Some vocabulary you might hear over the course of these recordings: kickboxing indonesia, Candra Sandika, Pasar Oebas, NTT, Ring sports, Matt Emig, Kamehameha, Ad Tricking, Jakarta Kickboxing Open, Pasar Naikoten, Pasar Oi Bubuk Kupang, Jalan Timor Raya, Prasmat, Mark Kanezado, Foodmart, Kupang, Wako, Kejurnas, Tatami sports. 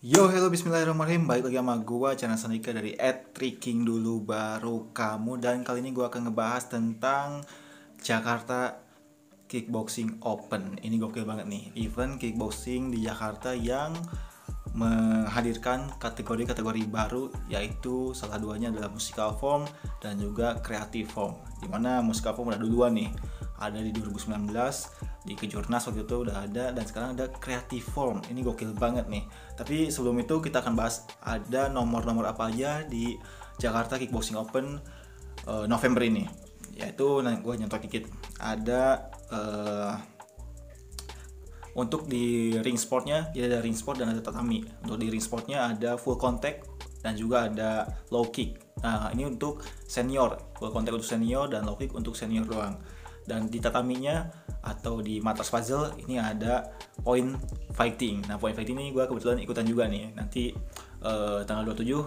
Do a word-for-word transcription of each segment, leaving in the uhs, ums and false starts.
Yo, hello, bismillahirrahmanirrahim. Balik lagi sama gua, Candra Sandika dari Ad Tricking dulu baru kamu. Dan kali ini gua akan ngebahas tentang Jakarta Kickboxing Open. Ini gokil banget nih, event kickboxing di Jakarta yang menghadirkan kategori-kategori baru, yaitu salah duanya adalah musical form dan juga creative form. Dimana musical form udah duluan nih, ada di dua ribu sembilan belas di Kejurnas waktu itu udah ada, dan sekarang ada creative form. Ini gokil banget nih. Tapi sebelum itu kita akan bahas ada nomor-nomor apa aja di Jakarta Kickboxing Open uh, November ini. Yaitu nah, gue nyentuh dikit. Ada uh, untuk di ring sportnya, ya ada ring sport dan ada tatami. Untuk di ring sportnya ada full contact dan juga ada low kick. Nah ini untuk senior, full contact untuk senior dan low kick untuk senior doang. Dan di tataminya atau di matras puzzle ini ada point fighting. Nah point fighting ini gue kebetulan ikutan juga nih. Nanti uh, tanggal dua puluh tujuh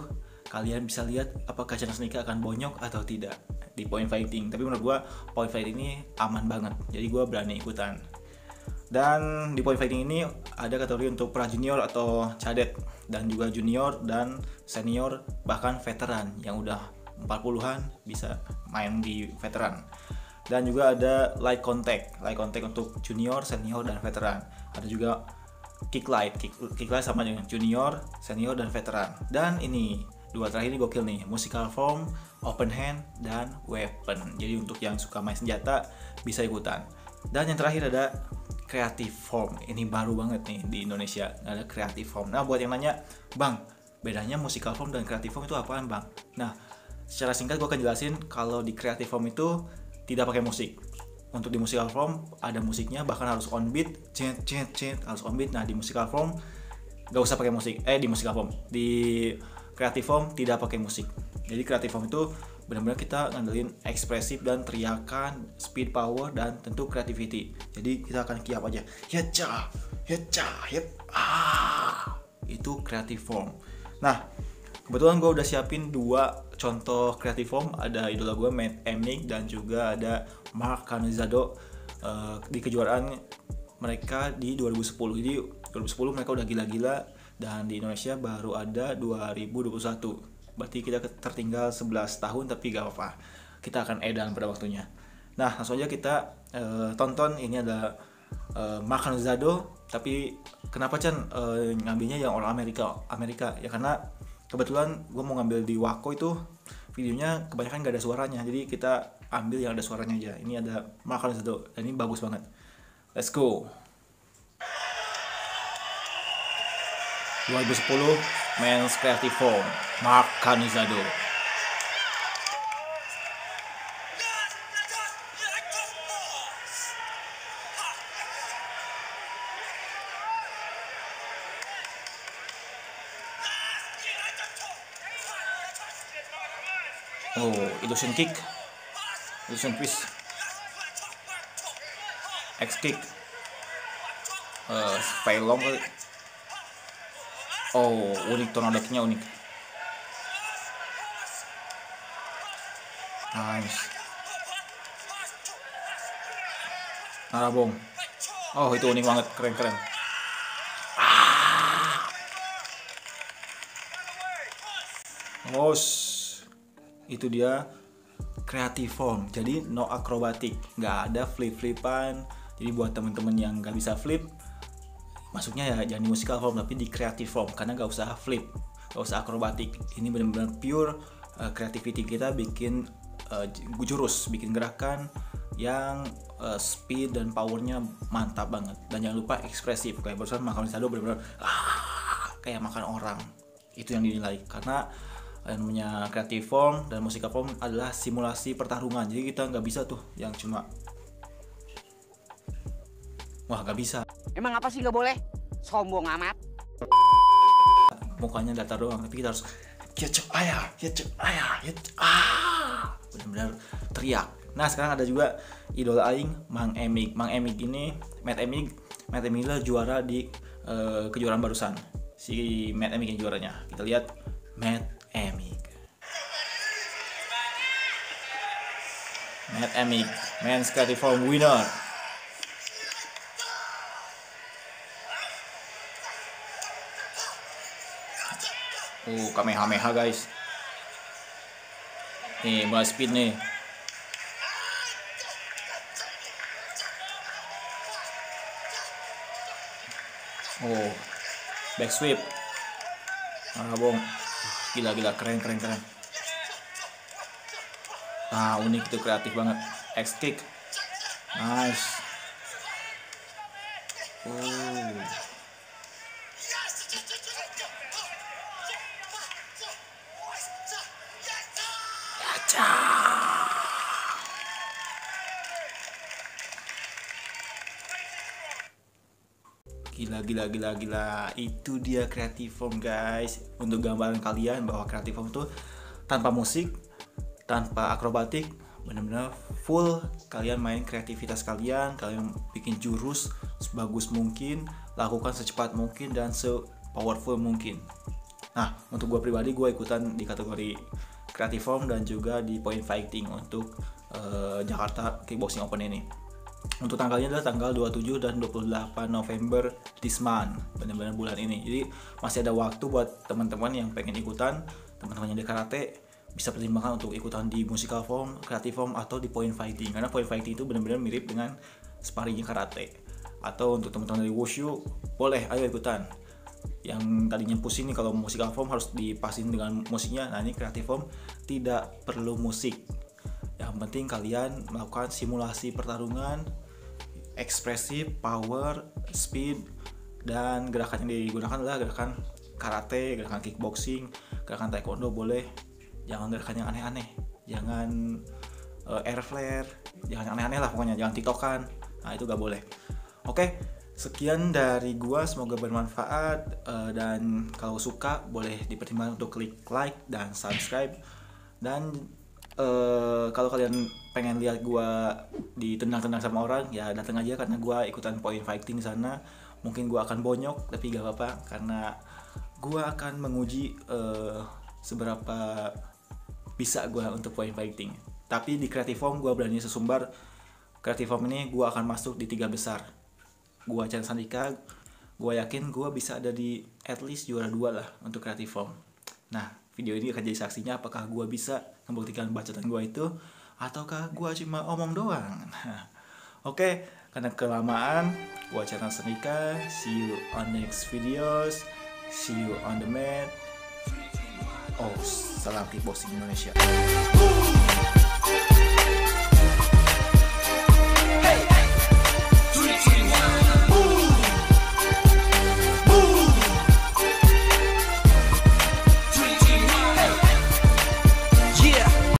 kalian bisa lihat apakah Candra Sandika akan bonyok atau tidak di point fighting. Tapi menurut gue point fighting ini aman banget, jadi gue berani ikutan. Dan di point fighting ini ada kategori untuk pra junior atau cadet, dan juga junior dan senior, bahkan veteran yang udah empat puluhan bisa main di veteran. Dan juga ada light contact, light contact untuk junior, senior, dan veteran. Ada juga kick light, kick, kick light sama dengan junior, senior, dan veteran. Dan ini dua terakhir ini gokil nih, musical form, open hand, dan weapon. Jadi untuk yang suka main senjata bisa ikutan. Dan yang terakhir ada creative form. Ini baru banget nih di Indonesia, ada creative form. Nah buat yang nanya, bang bedanya musical form dan creative form itu apaan bang? Nah secara singkat gue akan jelasin. Kalau di creative form itu tidak pakai musik. Untuk di musical form ada musiknya, bahkan harus on beat, cint cint cint harus on beat. Nah di musical form gak usah pakai musik. Eh di musical form, di creative form tidak pakai musik. Jadi creative form itu benar-benar kita ngandelin ekspresif dan teriakan, speed power, dan tentu creativity. Jadi kita akan kiap aja, yaca yaca yap ah, itu creative form. Nah kebetulan gue udah siapin dua contoh creative form. Ada idola gue Matt Emig dan juga ada Mark Kanezado uh, di kejuaraan mereka di dua ribu sepuluh. Jadi dua ribu sepuluh mereka udah gila-gila, dan di Indonesia baru ada dua ribu dua puluh satu. Berarti kita tertinggal sebelas tahun, tapi gak apa-apa, kita akan edan pada waktunya. Nah langsung aja kita uh, tonton. Ini ada uh, Mark Kanezado. Tapi kenapa Chan uh, ngambilnya yang orang Amerika? Amerika ya karena kebetulan gue mau ngambil di Wako itu videonya kebanyakan gak ada suaranya, jadi kita ambil yang ada suaranya aja. Ini ada Mark Kanezado dan ini bagus banget. Let's go. dua ribu sepuluh Men's Creative Form, Mark Kanezado. Oh, illusion kick, illusion twist, X kick, uh, spelong. Oh, unik, tornado kicknya unik. Nice. Narabong. Oh, itu unik banget, keren keren. Ah. Oh. Itu dia creative form. Jadi no akrobatik, nggak ada flip-flipan. Jadi buat temen-temen yang nggak bisa flip, masuknya ya jangan di musical form tapi di creative form, karena nggak usah flip, nggak usah akrobatik. Ini benar-benar pure uh, creativity. Kita bikin uh, jurus, bikin gerakan yang uh, speed dan powernya mantap banget. Dan jangan lupa ekspresif, kayak barusan makan sado benar-benar ah, kayak makan orang. Itu yang dinilai, karena yang namanya creative form dan musical form adalah simulasi pertarungan. Jadi kita nggak bisa tuh yang cuma wah nggak bisa. Emang apa sih nggak boleh? Sombong amat. Mukanya datar doang, tapi kita harus kecep ayah, kecep ayah, kecep ah, benar-benar teriak. Nah sekarang ada juga idola aing Mang Emig. Mang Emig ini Matt Emig, Matt Emig lah juara di uh, kejuaraan barusan. Si Matt Emig yang juaranya. Kita lihat Matt Emig. Matt Emig, Men's Creative Form winner. Uh, kamehameha guys. Nih mulai speed nih. Oh, back sweep. Nah, bong. Gila gila keren keren keren. Nah, unik itu, kreatif banget. X kick. Nice. Oh. Gila, gila, gila, gila. Itu dia creative form guys. Untuk gambaran kalian bahwa creative form itu tanpa musik, tanpa akrobatik, benar-benar full kalian main kreativitas kalian. Kalian bikin jurus sebagus mungkin, lakukan secepat mungkin dan se-powerful mungkin. Nah, untuk gue pribadi, gue ikutan di kategori creative form dan juga di point fighting untuk uh, Jakarta Kickboxing Open ini. Untuk tanggalnya adalah tanggal dua puluh tujuh dan dua puluh delapan November this month, benar-benar bulan ini. Jadi masih ada waktu buat teman-teman yang pengen ikutan, teman-teman yang di karate bisa pertimbangkan untuk ikutan di musical form, creative form atau di point fighting. Karena point fighting itu benar-benar mirip dengan sparring karate. Atau untuk teman-teman dari wushu, boleh ayo ikutan. Yang tadinya pusing nih kalau musical form harus dipasin dengan musiknya. Nah, ini creative form tidak perlu musik. Yang penting kalian melakukan simulasi pertarungan, ekspresi, power, speed, dan gerakan yang digunakan adalah gerakan karate, gerakan kickboxing, gerakan taekwondo boleh. Jangan gerakan yang aneh-aneh, jangan uh, air flare, jangan aneh-aneh lah pokoknya, jangan tiktokan. Nah, itu gak boleh. Oke, sekian dari gua, semoga bermanfaat, uh, dan kalau suka boleh dipertimbangkan untuk klik like dan subscribe. Dan Uh, kalau kalian pengen lihat gua ditendang-tendang sama orang, ya datang aja karena gua ikutan point fighting di sana. Mungkin gua akan bonyok tapi gak apa-apa karena gua akan menguji uh, seberapa bisa gua untuk point fighting. Tapi di creative form gua berani sesumbar. Creative form ini gua akan masuk di tiga besar. Gua Candra Sandika, gua yakin gua bisa ada di at least juara dua lah untuk creative form. Nah, video ini akan jadi saksinya apakah gue bisa membuktikan bacotan gue itu ataukah gue cuma omong doang. Oke, karena kelamaan, gue Candra Sandika. See you on next videos. See you on the mat. Oh, salam kickboxing Indonesia.